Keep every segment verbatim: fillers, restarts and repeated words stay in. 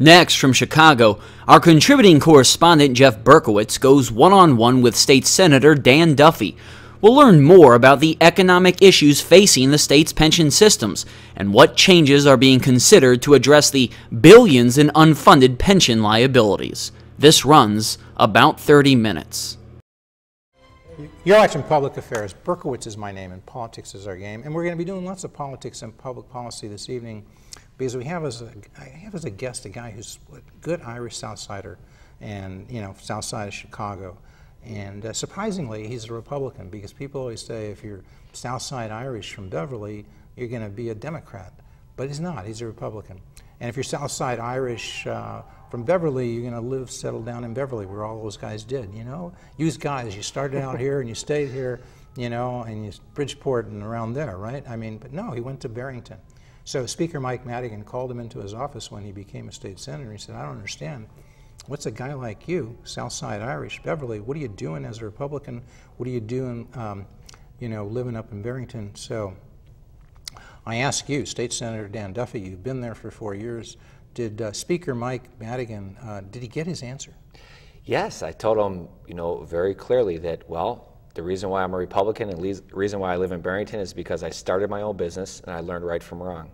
Next, from Chicago, our contributing correspondent Jeff Berkowitz goes one-on-one with State Senator Dan Duffy. We'll learn more about the economic issues facing the state's pension systems and what changes are being considered to address the billions in unfunded pension liabilities. This runs about thirty minutes. You're watching Public Affairs. Berkowitz is my name and politics is our game. And we're going to be doing lots of politics and public policy this evening because we have as a, I have as a guest a guy who's a good Irish Southsider and, you know, South Side of Chicago. And uh, surprisingly, he's a Republican, because people always say if you're Southside Irish from Beverly, you're going to be a Democrat. But he's not. He's a Republican. And if you're Southside Irish uh, from Beverly, you're going to live, settle down in Beverly, where all those guys did, you know? You guys, you started out here and you stayed here, you know, and you Bridgeport and around there, right? I mean, but no, he went to Barrington. So Speaker Mike Madigan called him into his office when he became a state senator. He said, I don't understand. What's a guy like you, Southside Irish, Beverly, what are you doing as a Republican? What are you doing, um, you know, living up in Barrington? So I ask you, State Senator Dan Duffy, you've been there for four years. Did uh, Speaker Mike Madigan, uh, did he get his answer? Yes, I told him, you know, very clearly that, well, the reason why I'm a Republican and the reason why I live in Barrington is because I started my own business and I learned right from wrong.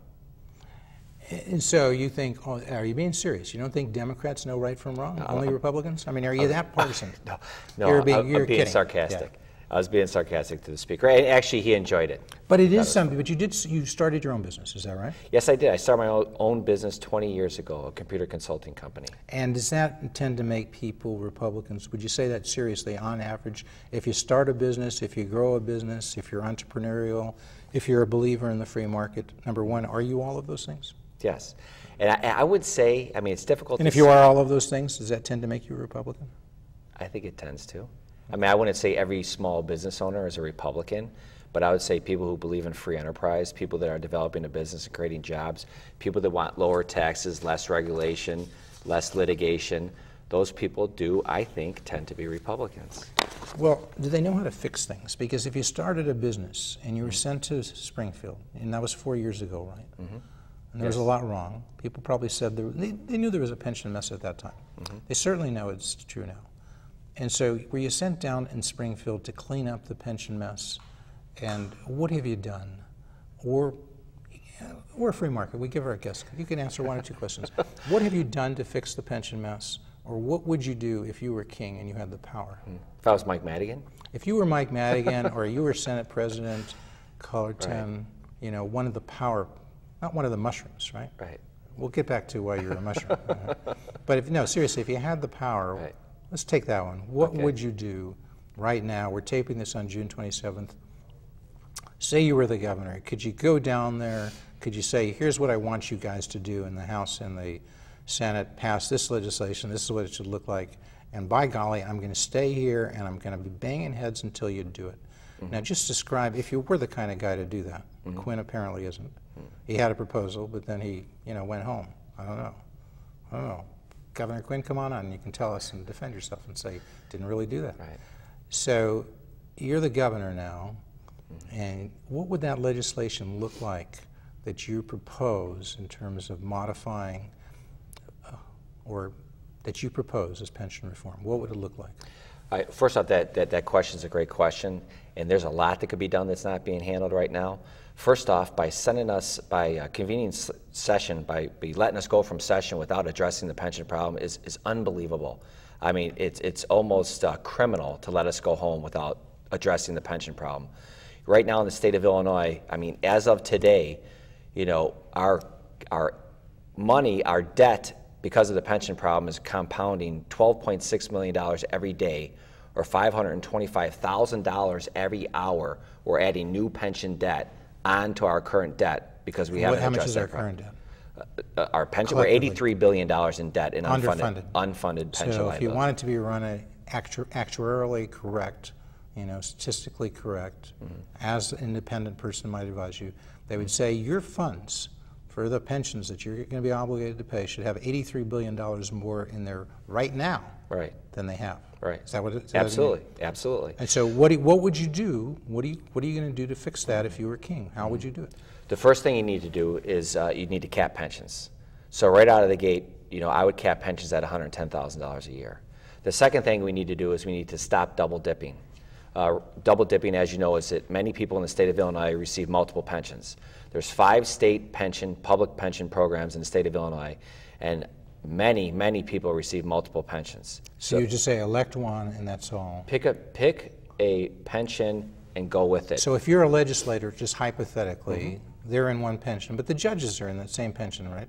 And so you think, oh, are you being serious? You don't think Democrats know right from wrong? No, only I'm, Republicans? I mean, are you I'm, that partisan? No, no you're being, I'm, you're I'm being sarcastic. Yeah. I was being sarcastic to the speaker. And actually, he enjoyed it. But it is something, but you did, you started your own business, is that right? Yes, I did. I started my own business twenty years ago, a computer consulting company. And does that tend to make people Republicans? Would you say that seriously, on average? If you start a business, if you grow a business, if you're entrepreneurial, if you're a believer in the free market, number one, are you all of those things? Yes. And I, I would say, I mean, it's difficult and to say. And if you are all of those things, does that tend to make you a Republican? I think it tends to. I mean, I wouldn't say every small business owner is a Republican, but I would say people who believe in free enterprise, people that are developing a business and creating jobs, people that want lower taxes, less regulation, less litigation, those people do, I think, tend to be Republicans. Well, do they know how to fix things? Because if you started a business and you were sent to Springfield, and that was four years ago, right? Mm-hmm. And there yes. was a lot wrong. People probably said, there, they, they knew there was a pension mess at that time. Mm-hmm. They certainly know it's true now. And so were you sent down in Springfield to clean up the pension mess? And what have you done? Or we're a free market. We give our guests. You can answer one or two questions. What have you done to fix the pension mess? Or what would you do if you were king and you had the power? If I was Mike Madigan? If you were Mike Madigan or you were Senate President Cullerton, right. you know, one of the power Not one of the mushrooms, right? Right. We'll get back to why you're a mushroom. Right? But if no, seriously, if you had the power, right. let's take that one. What okay. would you do right now? We're taping this on June twenty-seventh. Say you were the governor. Could you go down there? Could you say, here's what I want you guys to do in the House and the Senate, pass this legislation, this is what it should look like, and by golly, I'm going to stay here and I'm going to be banging heads until you do it. Mm-hmm. Now just describe, if you were the kind of guy to do that, mm-hmm. Quinn apparently isn't. He had a proposal, but then he, you know, went home. I don't know. I don't know. Governor Quinn, come on on. You can tell us and defend yourself and say, didn't really do that. Right. So you're the governor now, mm-hmm. and what would that legislation look like that you propose in terms of modifying uh, or that you propose as pension reform? What would it look like? I, first off, that, that, that question is a great question, and there's a lot that could be done that's not being handled right now. First off, by sending us, by uh, convening session, by, by letting us go from session without addressing the pension problem is, is unbelievable. I mean, it's, it's almost uh, criminal to let us go home without addressing the pension problem. Right now in the state of Illinois, I mean, as of today, you know, our, our money, our debt, because of the pension problem is compounding twelve point six million dollars every day, or five hundred twenty-five thousand dollars every hour. We're adding new pension debt onto our current debt because we haven't addressed that problem. How much is our current debt? Uh, our pension, we're eighty-three billion dollars in debt in unfunded, unfunded pension liability. So if you want it to be run actu actuarially correct, you know, statistically correct, mm-hmm. as an independent person might advise you, they would say your funds for the pensions that you're going to be obligated to pay should have eighty-three billion dollars more in there right now right. than they have. Right. Is that what it is? Absolutely. That what you Absolutely. And so what, do, what would you do? What, do you, what are you going to do to fix that if you were king? How mm-hmm. would you do it? The first thing you need to do is uh, you need to cap pensions. So right out of the gate, you know, I would cap pensions at one hundred ten thousand dollars a year. The second thing we need to do is we need to stop double dipping. Uh, double dipping, as you know, is that many people in the state of Illinois receive multiple pensions. There's five state pension, public pension programs in the state of Illinois, and many, many people receive multiple pensions. So, so you just say elect one, and that's all. Pick a pick a pension and go with it. So if you're a legislator, just hypothetically, mm-hmm. they're in one pension, but the judges are in that same pension, right?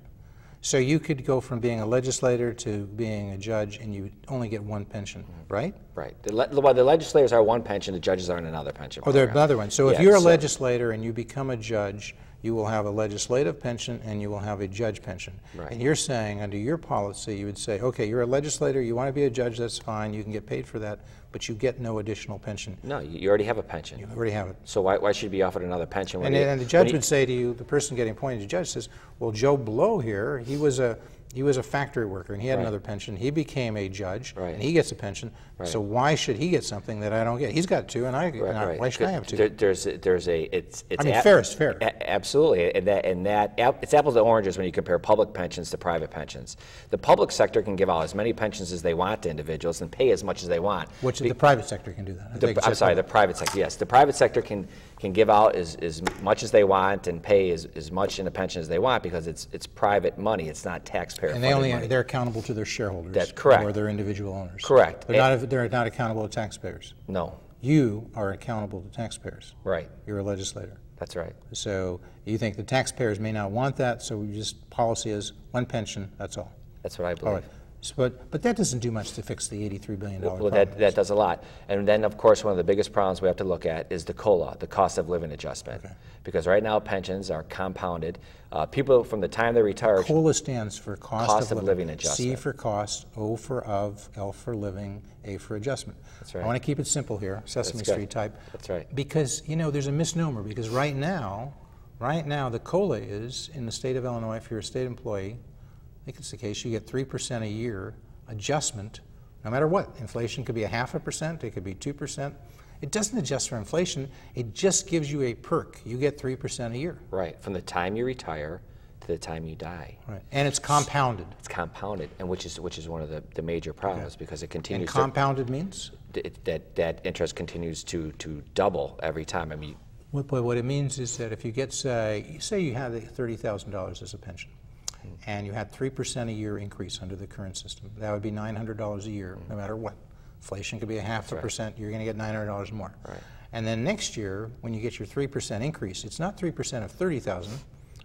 So you could go from being a legislator to being a judge, and you only get one pension, right? Right. The le well, the legislators are one pension, the judges are in another pension. Oh, they're another one. So yeah, if you're a so legislator and you become a judge, you will have a legislative pension and you will have a judge pension. Right. And you're saying, under your policy, you would say, okay, you're a legislator, you want to be a judge, that's fine, you can get paid for that, but you get no additional pension. No, you already have a pension. You already have it. So why, why should you be offered another pension? When and, you, and the judge would say to you, the person getting appointed, the judge says, well, Joe Blow here, he was a he was a factory worker and he had right. another pension. He became a judge right. and he gets a pension. Right. So why should he get something that I don't get? He's got two, and I, right, and I right. why should there, I have two? There, there's there's a it's it's. I mean, fair is fair. Absolutely, and that and that it's apples to oranges when you compare public pensions to private pensions. The public sector can give out as many pensions as they want to individuals and pay as much as they want. Which the, the private sector can do that. The, I'm sorry, public. the private sector. Yes, the private sector can can give out as as much as they want and pay as as much in a pension as they want because it's it's private money. It's not taxpayer. And they only money. they're accountable to their shareholders. That's correct. Or their individual owners. Correct. They're and not they're not accountable to taxpayers. No. You are accountable to taxpayers. Right. You're a legislator. That's right. So you think the taxpayers may not want that, so we just policy is one pension. That's all. That's what I believe. All right. So, but but that doesn't do much to fix the eighty-three billion dollars well, problem. That that does a lot. And then of course one of the biggest problems we have to look at is the COLA, the cost of living adjustment, okay. because right now pensions are compounded. Uh, people from the time they retire. COLA stands for cost, cost of, of living, living adjustment. C for cost, O for of, L for living, A for adjustment. That's right. I want to keep it simple here, Sesame That's Street good. type. That's right. Because you know there's a misnomer because right now, right now the COLA is in the state of Illinois if you're a state employee. I think it's the case, you get three percent a year adjustment, no matter what. Inflation could be a half a percent, it could be two percent. It doesn't adjust for inflation, it just gives you a perk. You get three percent a year. Right, from the time you retire to the time you die. Right, and it's compounded. It's compounded, and which is which is one of the, the major problems okay. because it continues. And compounded to, means? It, that, that interest continues to, to double every time. I mean, what, what it means is that if you get, say, say you have thirty thousand dollars as a pension, and you had three percent a year increase under the current system. That would be nine hundred dollars a year, no matter what. Inflation could be a half That's a right. percent, you're gonna get nine hundred dollars more. Right. And then next year, when you get your three percent increase, it's not three percent of thirty thousand,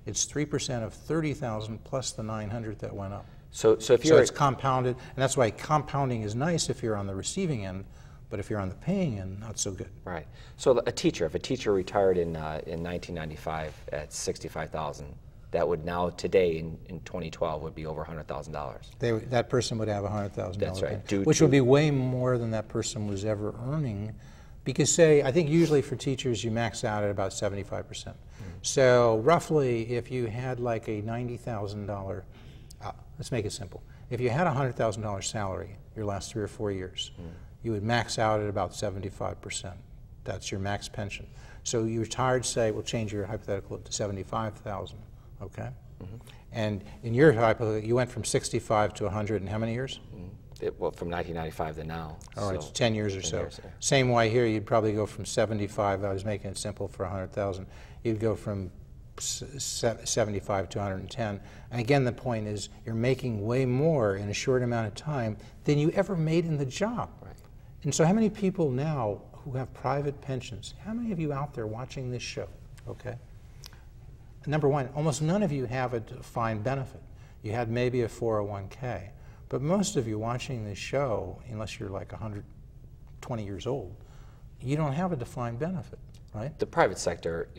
it's three percent of thirty thousand plus the nine hundred that went up. So, so, if you're so it's compounded, and that's why compounding is nice if you're on the receiving end, but if you're on the paying end, not so good. Right, so a teacher, if a teacher retired in, uh, in nineteen ninety-five at sixty-five thousand, that would now today in, in twenty twelve would be over one hundred thousand dollars. They, that person would have one hundred thousand dollars. That's right. Due which to would be way more than that person was ever earning. Because say, I think usually for teachers you max out at about seventy-five percent. Mm-hmm. So roughly if you had like a ninety thousand dollars, uh, let's make it simple. If you had a one hundred thousand dollar salary your last three or four years, mm-hmm. you would max out at about seventy-five percent. That's your max pension. So you retired, say, we'll change your hypothetical to seventy-five thousand. Okay, mm-hmm. and in your hypothetical, you went from sixty-five to one hundred in how many years? It, well, from nineteen ninety-five to now. All so right, so ten years or ten so. Years, yeah. Same way here, you'd probably go from seventy-five, I was making it simple for one hundred thousand, you'd go from seventy-five to one hundred ten. And again, the point is, you're making way more in a short amount of time than you ever made in the job. Right. And so how many people now who have private pensions, how many of you out there watching this show, okay? Number one, almost none of you have a defined benefit. You had maybe a four oh one K, but most of you watching this show, unless you're like one hundred twenty years old, you don't have a defined benefit, right? The private sector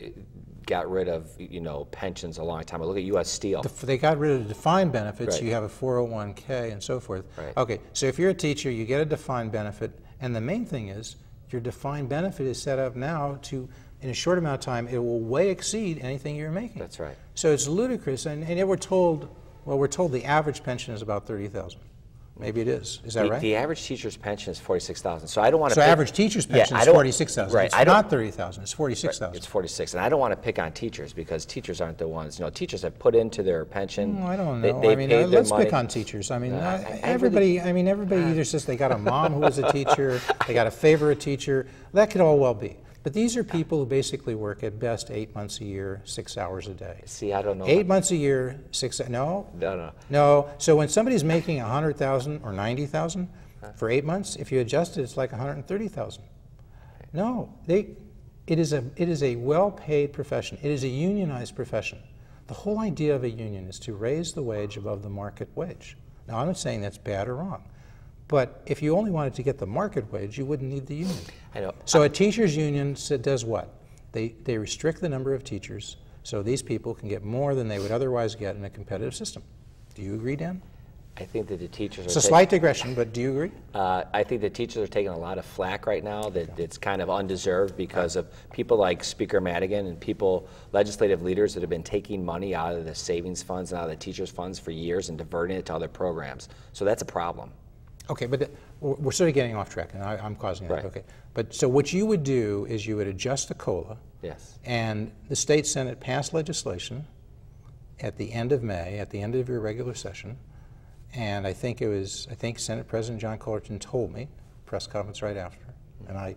got rid of, you know, pensions a long time ago. Look at U S Steel. The, they got rid of defined benefits. Right. You have a four oh one K and so forth. Right. Okay, so if you're a teacher, you get a defined benefit, and the main thing is your defined benefit is set up now to in a short amount of time, it will way exceed anything you're making. That's right. So it's ludicrous, and, and we're told, well, we're told the average pension is about thirty thousand. Maybe it is. Is that the, right? The average teacher's pension is forty-six thousand. So I don't want to. So pick, average teacher's pension yeah, is forty-six thousand. Right. It's I not thirty thousand. It's forty-six thousand. Right, it's forty-six, and I don't want to pick on teachers because teachers aren't the ones. You know, teachers have put into their pension. Mm, I don't know. They, they I mean, uh, let's money. pick on teachers. I mean, uh, I, I, everybody. I mean, everybody either says they got a mom who was a teacher, they got a favorite teacher. That could all well be. But these are people who basically work at best eight months a year, six hours a day. See, I don't know. Eight months a year, six, no? No, no. No, so when somebody's making one hundred thousand or ninety thousand for eight months, if you adjust it, it's like one hundred thirty thousand. No, they, it is a, it is a well-paid profession. It is a unionized profession. The whole idea of a union is to raise the wage above the market wage. Now, I'm not saying that's bad or wrong. But if you only wanted to get the market wage, you wouldn't need the union. I know. So a teachers' union does what? They, they restrict the number of teachers so these people can get more than they would otherwise get in a competitive system. Do you agree, Dan? I think that the teachers are It's a slight digression, but do you agree? Uh, I think the teachers are taking a lot of flack right now that it's kind of undeserved because of people like Speaker Madigan and people, legislative leaders that have been taking money out of the savings funds and out of the teachers' funds for years and diverting it to other programs. So that's a problem. Okay, but the, we're sort of getting off track, and I, I'm causing that. Right. Okay, but so what you would do is you would adjust the COLA. Yes. And the state senate passed legislation at the end of May, at the end of your regular session, and I think it was I think Senate President John Cullerton told me press conference right after, and I,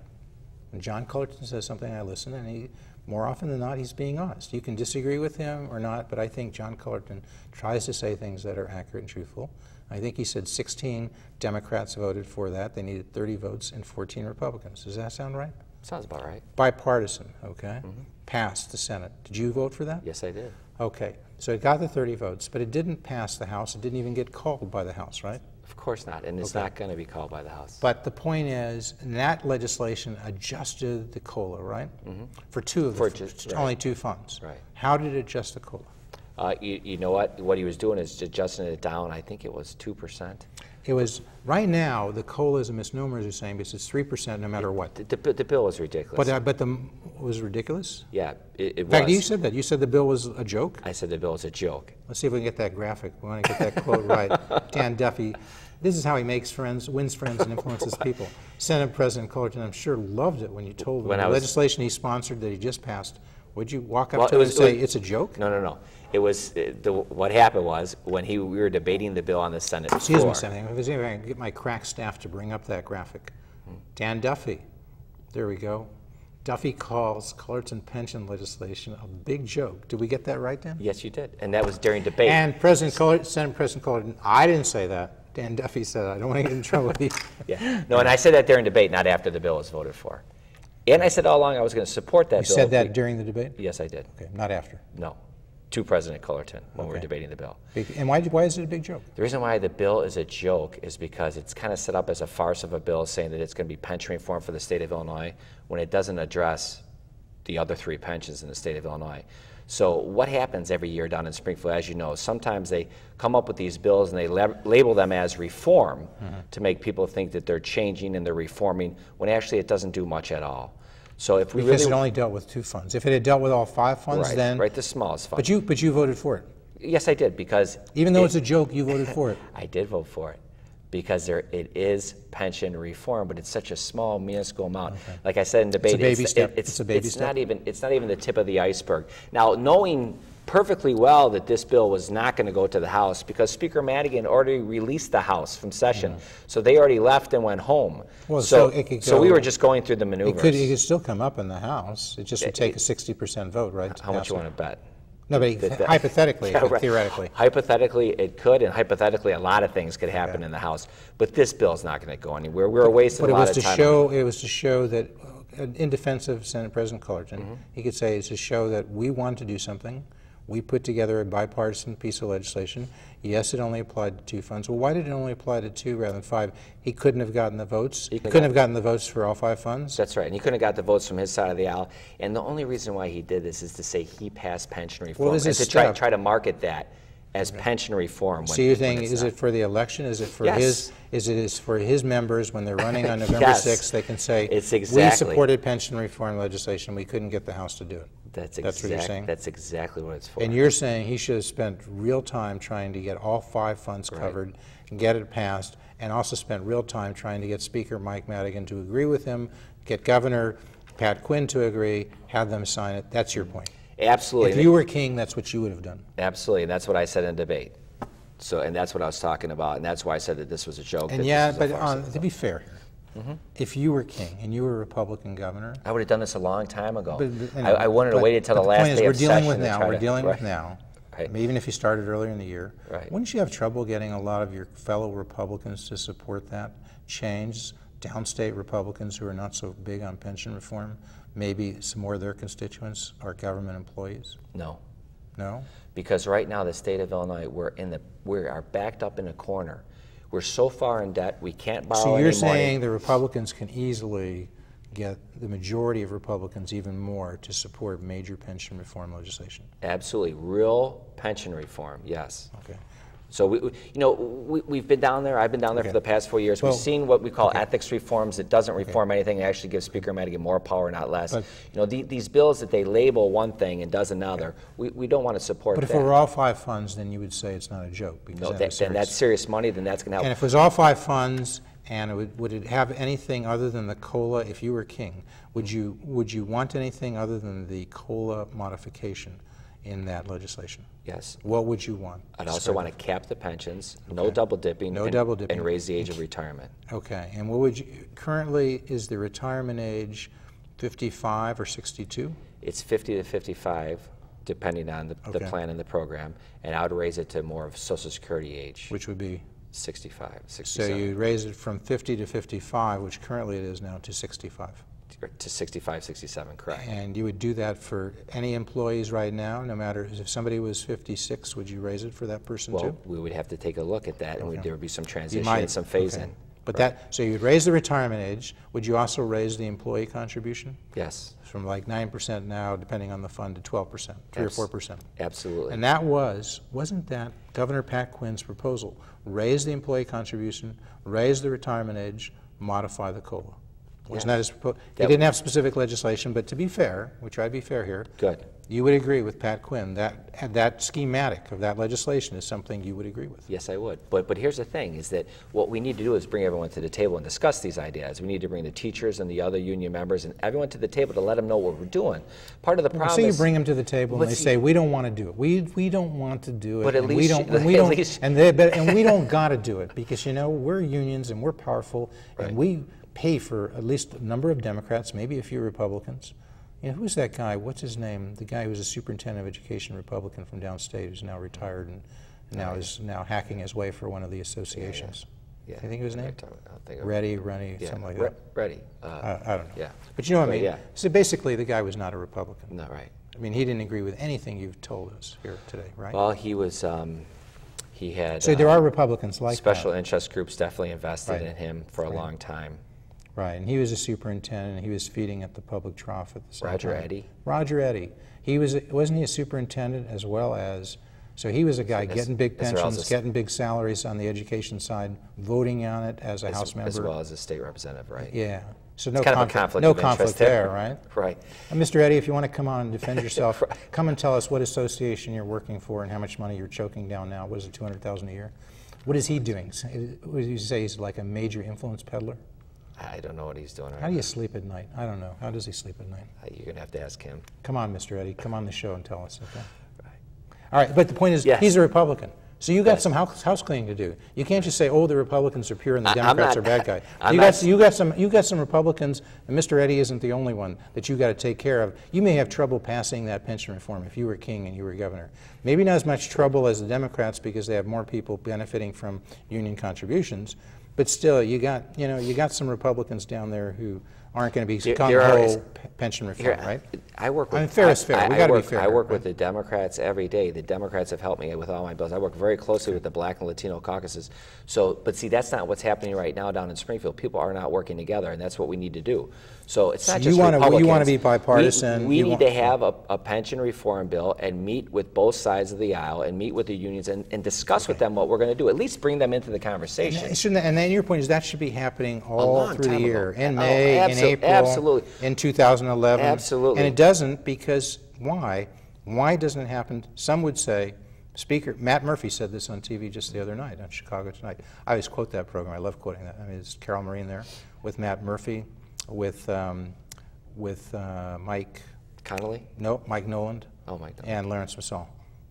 when John Cullerton says something, I listen, and he more often than not he's being honest. You can disagree with him or not, but I think John Cullerton tries to say things that are accurate and truthful. I think he said sixteen Democrats voted for that. They needed thirty votes and fourteen Republicans. Does that sound right? Sounds about right. Bipartisan, okay? Mm-hmm. Passed the Senate. Did you vote for that? Yes, I did. Okay. So it got the thirty votes, but it didn't pass the House. It didn't even get called by the House, right? Of course not, and it's okay. Not going to be called by the House. But the point is, that legislation adjusted the COLA, right? Mm-hmm. For two of the funds, right. Only two funds. Right. How did it adjust the COLA? Uh, you, you know what? What he was doing is adjusting it down. I think it was two percent. It was right now. The COLA is a misnomer, as you're saying, because it's three percent no matter what. The, the, the bill was ridiculous. But uh, but the was ridiculous. Yeah, it, it in fact, was. You said that. You said the bill was a joke. I said the bill was a joke. Let's see if we can get that graphic. We want to get that quote right. Dan Duffy. This is how he makes friends, wins friends, and influences people. Senate President Cullerton, I'm sure, loved it when you told him when the was, legislation he sponsored that he just passed. Would you walk up well, to him and say it was, it's a joke? No, no, no. It was the, what happened was when he we were debating the bill on the Senate floor. Excuse me, Senator. If anybody, I can get my crack staff to bring up that graphic. Mm-hmm. Dan Duffy, there we go. Duffy calls Cullerton pension legislation a big joke. Did we get that right, Dan? Yes, you did, and that was during debate. And President Cullerton, Senate President Cullerton, I didn't say that. Dan Duffy said, I don't want to get in trouble with you. Yeah, no, and I said that during debate, not after the bill was voted for. And I said all along I was going to support that bill. You said that during the debate? Yes, I did. Okay, not after? No. To President Cullerton when okay. we were debating the bill. And why, why is it a big joke? The reason why the bill is a joke is because it's kind of set up as a farce of a bill saying that it's going to be pension reform for the state of Illinois when it doesn't address the other three pensions in the state of Illinois. So what happens every year down in Springfield, as you know, sometimes they come up with these bills and they lab label them as reform mm-hmm. to make people think that they're changing and they're reforming when actually it doesn't do much at all. So if we because really it only dealt with two funds. If it had dealt with all five funds, right, then right, the smallest fund. But you, but you voted for it. Yes, I did because even though it, it's a joke, you voted for it. I did vote for it because there it is pension reform, but it's such a small, minuscule amount. Okay. Like I said in debate, it's a baby it's, step. It, it's, it's a baby it's step. Not even it's not even the tip of the iceberg. Now, knowing perfectly well that this bill was not going to go to the House because Speaker Madigan already released the House from session, mm-hmm. so they already left and went home. Well, so, so, it could go, so we were just going through the maneuvers. It could, it could still come up in the House. It just would take it, a sixty percent vote, right? How much you want to bet? No, but that, that, hypothetically, yeah, right. theoretically. Hypothetically, it could, and hypothetically, a lot of things could happen yeah. in the House. But this bill is not going to go anywhere. We're wasting but a lot of time. Show, it was to show that, in defense of Senate President Cullerton, mm-hmm. he could say it's to show that we want to do something. We put together a bipartisan piece of legislation. Yes, it only applied to two funds. Well, why did it only apply to two rather than five? He couldn't have gotten the votes. He couldn't, he couldn't have gotten the votes for all five funds. That's right, and he couldn't have got the votes from his side of the aisle. And the only reason why he did this is to say he passed pension reform. Well, is and to try, try to market that as okay. pension reform. So you're saying, is not. It for the election? Is it for yes. his? Is it is for his members when they're running on November yes. sixth? They can say, it's exactly. we supported pension reform legislation. We couldn't get the House to do it. That's, that's exact, what you're saying? That's exactly what it's for. And you're saying he should have spent real time trying to get all five funds right. covered and get it passed, and also spent real time trying to get Speaker Mike Madigan to agree with him, get Governor Pat Quinn to agree, have them sign it. That's your point. Absolutely. If you were king, that's what you would have done. Absolutely, and that's what I said in debate. So, and that's what I was talking about, and that's why I said that this was a joke. And yeah, but on, to be fair here, mm-hmm. if you were king and you were a Republican governor, I would have done this a long time ago. But, you know, I, I wanted but, to wait until the last day. The point is, we're dealing with now. We're to, dealing right. with now. Right. Even if you started earlier in the year, right. wouldn't you have trouble getting a lot of your fellow Republicans to support that change? Downstate Republicans who are not so big on pension reform, maybe some more of their constituents are government employees? No. No? Because right now the state of Illinois, we're in the, we are backed up in a corner. We're so far in debt, we can't borrow any money. So you're saying the Republicans can easily get the majority of Republicans even more to support major pension reform legislation? Absolutely. Real pension reform, yes. Okay. So, we, you know, we, we've been down there. I've been down there okay. for the past four years. Well, we've seen what we call okay. ethics reforms that doesn't reform okay. anything. It actually gives Speaker Madigan more power, not less. But, you know, the, these bills that they label one thing and does another, okay. we, we don't want to support that. But if that. it were all five funds, then you would say it's not a joke. Because no, that, that then that's serious money. Then that's going to help. And if it was all five funds, and it would, would it have anything other than the COLA, if you were king, would you, would you want anything other than the COLA modification in that legislation? Yes. What would you want? I'd also want to cap the pensions, okay. no double dipping, no and, double dipping, and raise the age of retirement. Okay. And what would you, currently is the retirement age fifty-five or sixty-two? It's fifty to fifty-five, depending on the, okay. the plan and the program, and I would raise it to more of Social Security age. Which would be? sixty-five, sixty-seven. So you raise it from fifty to fifty-five, which currently it is now, to sixty-five. To sixty-five, sixty-seven, correct. And you would do that for any employees right now, no matter if somebody was fifty-six, would you raise it for that person well, too? Well, we would have to take a look at that, and okay. there would be some transition might, and some phase-in. Okay. But right. that, so you'd raise the retirement age. Would you also raise the employee contribution? Yes. From like nine percent now, depending on the fund, to twelve percent, three or four percent. Absolutely. And that was, wasn't that Governor Pat Quinn's proposal? Raise the employee contribution, raise the retirement age, modify the COLA. Wasn't that his proposal? He didn't have specific legislation, but to be fair, we try to be fair here. Good. You would agree with Pat Quinn that that schematic of that legislation is something you would agree with. Yes, I would. But but here's the thing: is that what we need to do is bring everyone to the table and discuss these ideas. We need to bring the teachers and the other union members and everyone to the table to let them know what we're doing. Part of the problem. So you bring them to the table and they say, "We don't want to do it. We we don't want to do it. But at least we don't. We don't. And they and we don't got to do it because you know we're unions and we're powerful and we pay for at least a number of Democrats, maybe a few Republicans." You know, who's that guy? What's his name? The guy who was a superintendent of education Republican from downstate who's now retired and now right. is now hacking his way for one of the associations. Yeah, yeah. yeah. Do you think of his name? Reddy, Rennie, yeah. something like Re that. Reddy. Uh, uh, I don't know. Yeah. But you know what I mean? Yeah. So basically the guy was not a Republican. No, right. I mean, he didn't agree with anything you've told us here today, right? Well, he was... Um, he had... So um, there are Republicans like special that. interest groups definitely invested right. in him for a right. long time. Right, and he was a superintendent. He was feeding at the public trough at the same time. Roger Eddy. Roger Eddy. He was, wasn't he a superintendent as well as, so he was a guy getting big pensions, getting big salaries on the education side, voting on it as a House member. As well as a state representative, right? Yeah. So no conflict, no conflict there, right? Right. And Mister Eddy, if you want to come on and defend yourself, right. come and tell us what association you're working for and how much money you're choking down now. What is it, two hundred thousand dollars a year? What is he doing? Would you say he's like a major influence peddler? I don't know what he's doing right now. How do you sleep at night? I don't know. How does he sleep at night? Uh, you're going to have to ask him. Come on, Mister Eddy. Come on the show and tell us, okay? Right. All right, but the point is, yes. he's a Republican. So you got yes. some house, house cleaning to do. You can't just say, oh, the Republicans are pure and the I, Democrats not, are bad guys. You got, you, got some, you got some Republicans, and Mister Eddy isn't the only one that you got to take care of. You may have trouble passing that pension reform if you were king and you were governor. Maybe not as much trouble as the Democrats because they have more people benefiting from union contributions. But still, you got you know you got some Republicans down there who aren't going to be gung-ho pension reform, right? I work with. I mean, fair I, is fair. I, we got to be fair. I work right? with the Democrats every day. The Democrats have helped me with all my bills. I work very closely with the Black and Latino caucuses. So, but see, that's not what's happening right now down in Springfield. People are not working together, and that's what we need to do. So it's not so just you wanna, Republicans. You want to be bipartisan. We, we need want, to have a, a pension reform bill and meet with both sides of the aisle and meet with the unions and, and discuss okay. with them what we're going to do. At least bring them into the conversation. And, and then your point is that should be happening all through the year ago. in May, oh, in April absolutely. in two thousand eleven. Absolutely. And it doesn't because why? Why doesn't it happen? Some would say, Speaker, Matt Murphy said this on T V just the other night on Chicago Tonight. I always quote that program. I love quoting that. I mean, it's Carol Marine there with Matt Murphy, with, um, with uh, Mike. Connolly? No, Mike Noland. Oh, Mike Noland. And Lawrence Masson.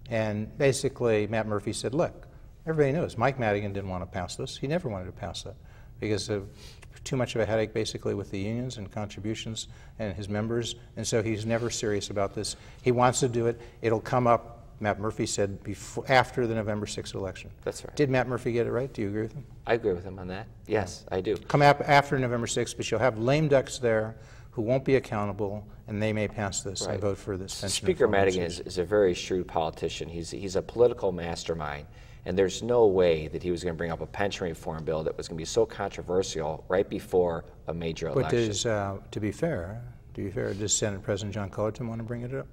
And basically, Matt Murphy said, look, everybody knows Mike Madigan didn't want to pass this. He never wanted to pass that because of too much of a headache basically with the unions and contributions and his members, and so he's never serious about this. He wants to do it. It'll come up, Matt Murphy said, before, after the November sixth election. That's right. Did Matt Murphy get it right? Do you agree with him? I agree with him on that. Yes, I do. Come up after November sixth, but you'll have lame ducks there who won't be accountable, and they may pass this right. and vote for this. Speaker Madigan is, is a very shrewd politician. He's, he's a political mastermind. And there's no way that he was going to bring up a pension reform bill that was going to be so controversial right before a major election. But does, uh, to be fair, to be fair, does Senate President John Cullerton want to bring it up?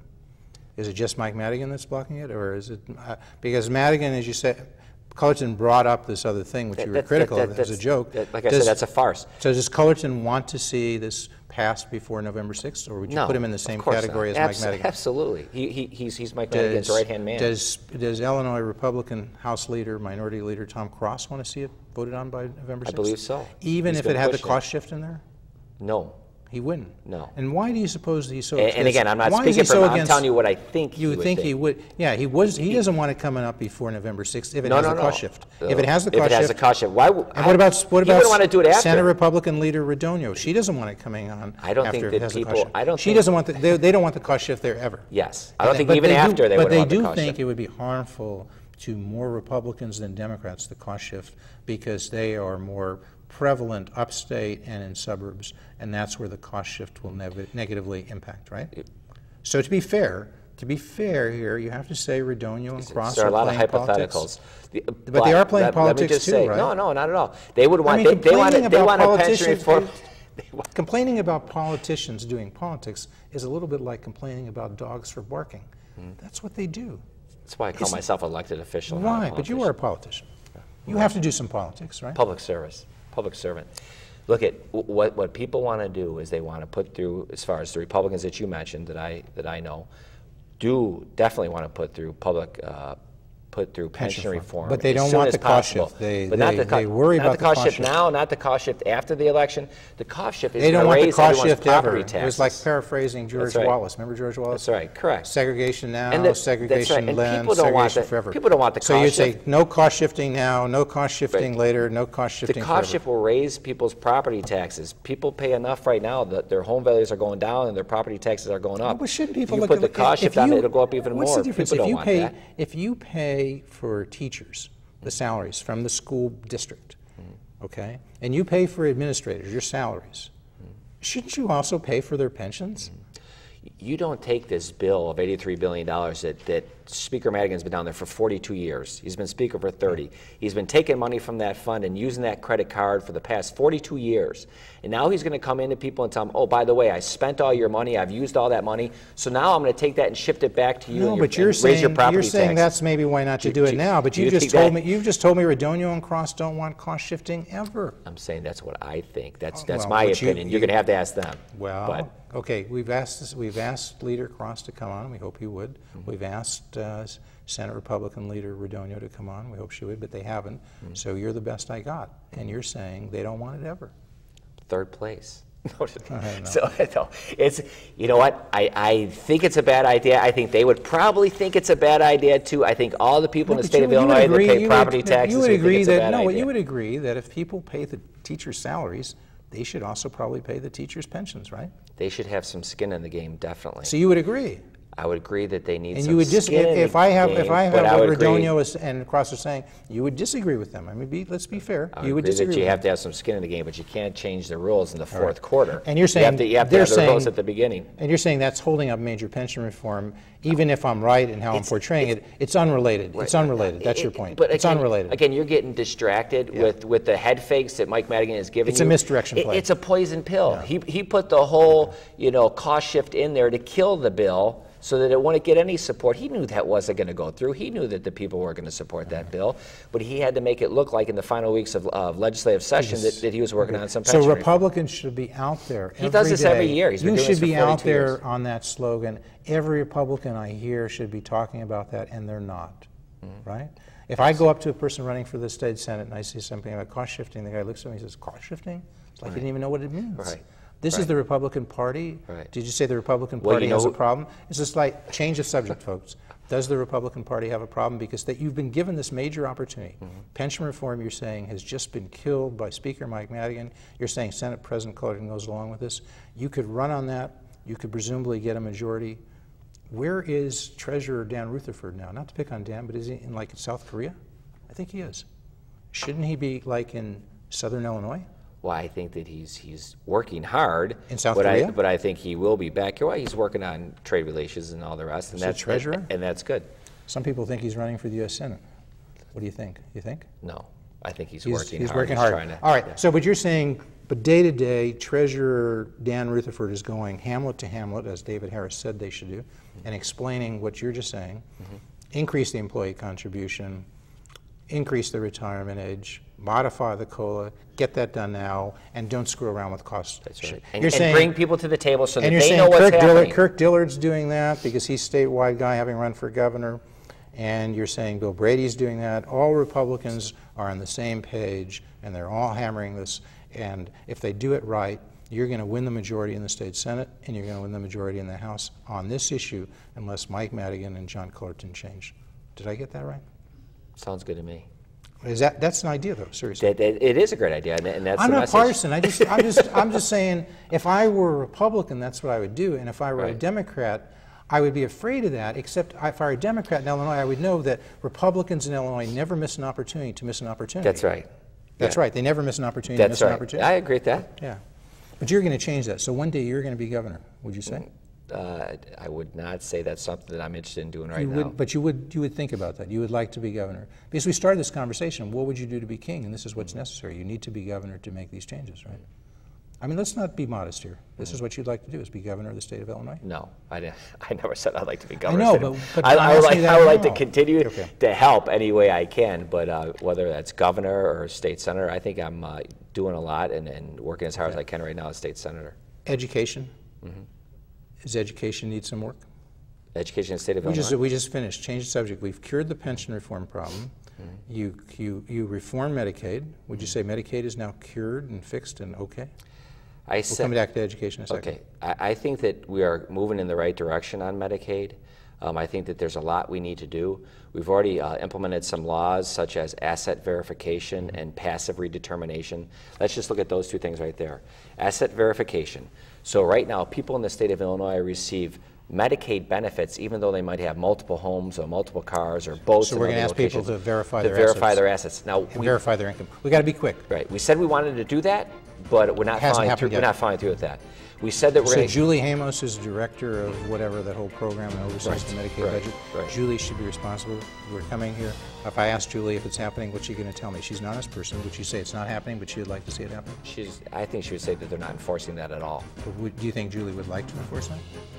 Is it just Mike Madigan that's blocking it, or is it uh, because Madigan, as you said, Cullerton brought up this other thing which that, you were that, critical that, that, of as a joke. That, like I does, said, that's a farce. So does Cullerton want to see this passed before November sixth, or would you no, put him in the same category not. as Abs Mike Madigan? Absolutely. He, he, he's, he's Mike does, Madigan's right-hand man. Does, does Illinois Republican House Leader, Minority Leader Tom Cross want to see it voted on by November sixth? I believe so. Even he's if it had the cost it. shift in there? No. He wouldn't. No. And why do you suppose he's so? And, and again, I'm not why speaking for so him. I'm telling you what I think. You he would think, think he would? Yeah, he was. He, he doesn't want it coming up before November sixth if it no, has no, a cost no. shift. No. If it has the cost shift. If it has a cost shift. Why? And I, what about what about want to do it after. Senate Republican Leader Radogno? She doesn't want it coming on. I don't after think that people. I don't. She think doesn't want the, they, they don't want the cost shift there ever. Yes, I don't and think even they after do, they would want the cost shift. But they do think it would be harmful to more Republicans than Democrats the cost shift because they are more prevalent upstate and in suburbs, and that's where the cost shift will ne negatively impact, right? It, so to be fair, to be fair here, you have to say Radogno and Cross are playing politics. There are a lot of hypotheticals. But they are playing that, politics let me just too, say, right? No, no, not at all. They would want, I mean, they, they want, a, they want a pension reform. Complaining about politicians doing politics is a little bit like complaining about dogs for barking. Mm. That's what they do. That's why I call it's, myself elected official. Why? But you are a politician. You have to do some politics, right? Public service. Public servant. Look at what what people want to do is they want to put through, as far as the Republicans that you mentioned that I that I know, do definitely want to put through public uh, put through pension, pension reform. But they don't want the cost shift. They worry about the cost shift now, not the cost shift after the election. The cost shift is going to raise everyone's property taxes. It was like paraphrasing George Wallace. Remember George Wallace? That's right. Correct. Segregation now, segregation then, segregation forever. People don't want the cost shift. So you say no cost shifting now, no cost shifting later, no cost shifting forever. The cost shift will raise people's property taxes. People pay enough right now that their home values are going down and their property taxes are going up. But shouldn't people look at the cost shift on it? It'll go up even more. What's the difference if you pay? If you pay for teachers, the salaries from the school district, okay, and you pay for administrators, your salaries, shouldn't you also pay for their pensions? You don't take this bill of eighty-three billion dollars that, that Speaker Madigan's been down there for forty-two years. He's been Speaker for thirty. He's been taking money from that fund and using that credit card for the past forty-two years. And now he's going to come into people and tell them, oh, by the way, I spent all your money. I've used all that money. So now I'm going to take that and shift it back to you. No, and your, but you're and saying, raise your property you're saying tax. That's maybe why not to do, do, do it do, now. But you, you just told that? me you've just told me Radogno and Cross don't want cost shifting ever. I'm saying that's what I think. That's, that's oh, well, my opinion. You, you're going to have to ask them. Well. But, okay, we've asked this, we've asked Leader Cross to come on. We hope he would. Mm-hmm. We've asked uh, Senate Republican Leader Radogno to come on. We hope she would, but they haven't. Mm-hmm. So you're the best I got, and you're saying they don't want it ever. Third place. No, so no, it's you know what I, I think it's a bad idea. I think they would probably think it's a bad idea too. I think all the people no, in the state you, of Illinois agree, that pay property would, taxes you would agree think it's that a bad no. Idea. You would agree that if people pay the teachers' salaries, they should also probably pay the teachers' pensions, right? They should have some skin in the game, definitely. So you would agree? I would agree that they need and some you would skin in the if I have, game, if I have what Radogno and Cross are saying, you would disagree with them. I mean, be, let's be fair. I would you would agree disagree that you with have them. to have some skin in the game, but you can't change the rules in the fourth right. quarter. And you're saying you have to, you have to have the saying, rules at the beginning. And you're saying that's holding up major pension reform, even if I'm right in how it's, I'm portraying it's, it. It's unrelated. Right. It's unrelated. That's it, your point. But again, it's unrelated. Again, you're getting distracted yeah. with, with the head fakes that Mike Madigan is giving it's you. It's a misdirection it, play. It's a poison pill. Yeah. He, he put the whole you know, cost shift in there to kill the bill. so that it wouldn't get any support. He knew that wasn't going to go through. He knew that the people were going to support that bill, but he had to make it look like in the final weeks of, of legislative session that, that he was working on some pension. So Republicans should be out there. He does this every year. He's been doing this for forty-two years. You should be out there on that slogan. Every Republican I hear should be talking about that, and they're not, mm-hmm. right? If I go up to a person running for the state senate and I see something about cost shifting, the guy looks at me and says, cost shifting? It's like right. he didn't even know what it means. Right. This right. is the Republican Party. Right. Did you say the Republican Party well, you know, has a problem? It's just like change of subject, folks. Does the Republican Party have a problem? Because that you've been given this major opportunity. Mm-hmm. Pension reform, you're saying, has just been killed by Speaker Mike Madigan. You're saying Senate President Cullerton goes along with this. You could run on that. You could presumably get a majority. Where is Treasurer Dan Rutherford now? Not to pick on Dan, but is he in like South Korea? I think he is. Shouldn't he be like in Southern Illinois? Well, I think that he's he's working hard in South but Korea, I, but I think he will be back here. Well, he's working on trade relations and all the rest, and so that's treasurer, and, and that's good. Some people think he's running for the U S Senate. What do you think? You think? No, I think he's, he's working. He's hard. working hard. He's to, all right. Yeah. So, but you're saying, but day to day, Treasurer Dan Rutherford is going hamlet to hamlet, as David Harris said they should do, mm-hmm. and explaining what you're just saying: mm-hmm. increase the employee contribution, increase the retirement age, modify the COLA, get that done now, and don't screw around with cost. That's right. And, you're and saying, bring people to the table so that they saying know Kirk what's Dillard, happening. Kirk Dillard's doing that because he's a statewide guy having run for governor, and you're saying Bill Brady's doing that. All Republicans are on the same page, and they're all hammering this, and if they do it right, you're going to win the majority in the state Senate, and you're going to win the majority in the House on this issue unless Mike Madigan and John Cullerton change. Did I get that right? Sounds good to me. Is that that's an idea though? Seriously, it, it, it is a great idea, and that's. I'm the not message. partisan. I just, I'm just, I'm just saying, if I were a Republican, that's what I would do, and if I were right. a Democrat, I would be afraid of that. Except if I were a Democrat in Illinois, I would know that Republicans in Illinois never miss an opportunity to miss an opportunity. That's right. That's yeah. right. They never miss an opportunity. That's to miss right. an opportunity. I agree with that. Yeah, but you're going to change that. So one day you're going to be governor. Would you say? Mm-hmm. Uh, I would not say that's something that I'm interested in doing right would, now. But you would you would think about that. You would like to be governor. Because we started this conversation, what would you do to be king? And this is what's necessary. You need to be governor to make these changes, right? I mean, let's not be modest here. This mm-hmm. is what you'd like to do, is be governor of the state of Illinois? No, I, didn't, I never said I'd like to be governor. I know, but, but I, I would like, I would like to continue okay. to help any way I can, but uh, whether that's governor or state senator, I think I'm uh, doing a lot and, and working as hard okay. as I can right now as state senator. Education? Mm-hmm. Does education need some work? Education in the state of Illinois. We just, we just finished. Change the subject. We've cured the pension reform problem. Mm-hmm. You you you reform Medicaid. Would you say Medicaid is now cured and fixed and okay? I we'll say, come back to education in a second. Okay. I, I think that we are moving in the right direction on Medicaid. Um, I think that there's a lot we need to do. We've already uh, implemented some laws such as asset verification mm-hmm. and passive redetermination. Let's just look at those two things right there. Asset verification. So right now, people in the state of Illinois receive Medicaid benefits, even though they might have multiple homes or multiple cars or boats. So we're going to ask people to verify, to their, verify assets. their assets. Now we, verify their income. We got to be quick. Right. We said we wanted to do that, but we're not following through. We're not following through with that. We said that we're. So Julie Hamos is director of whatever that whole program and oversights the Medicaid right, budget. Right. Julie should be responsible. We're coming here. If I ask Julie if it's happening, what's she going to tell me? She's an honest person. Would she say it's not happening, but she'd like to see it happen? She's. I think she would say that they're not enforcing that at all. But would, do you think Julie would like to enforce that?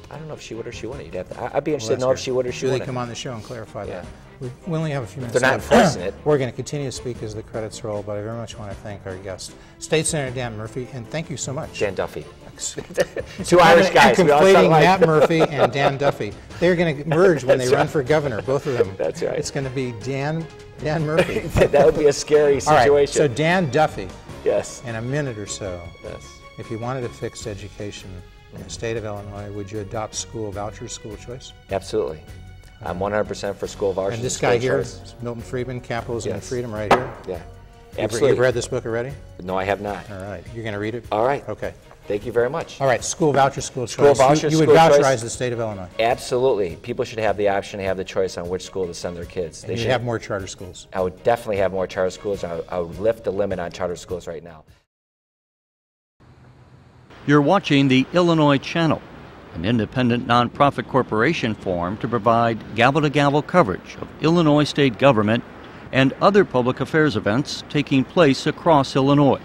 I don't know if she would or she wouldn't. You'd have to, I'd be interested well, to know fair. if she would or she Julie, wouldn't. Julie, come on the show and clarify yeah. that. We, we only have a few minutes. They're not enforcing it. We're going to continue to speak as the credits roll, but I very much want to thank our guest, State Senator Dan Murphy, and thank you so much. Dan Duffy. Two Irish guys. And conflating Matt Murphy and Dan Duffy. They're going to merge when they right. run for governor, both of them. That's right. It's going to be Dan Dan Murphy. That would be a scary situation. All right, so Dan Duffy. Yes. In a minute or so. Yes. If you wanted to fix education in the state of Illinois, would you adopt school voucher, school choice? Absolutely. I'm one hundred percent for school vouchers. And this guy here, choice. Milton Friedman, Capitalism yes. and Freedom, right here. Yeah. Absolutely. You've read this book already? No, I have not. All right. You're going to read it? All right. Okay. Thank you very much. All right, school voucher, school, school choice. Voucher, you, you school would voucherize choice. the state of Illinois. Absolutely. People should have the option to have the choice on which school to send their kids. They should have more charter schools. I would definitely have more charter schools. I would, I would lift the limit on charter schools right now. You're watching the Illinois Channel, an independent nonprofit corporation formed to provide gavel-to-gavel coverage of Illinois state government and other public affairs events taking place across Illinois.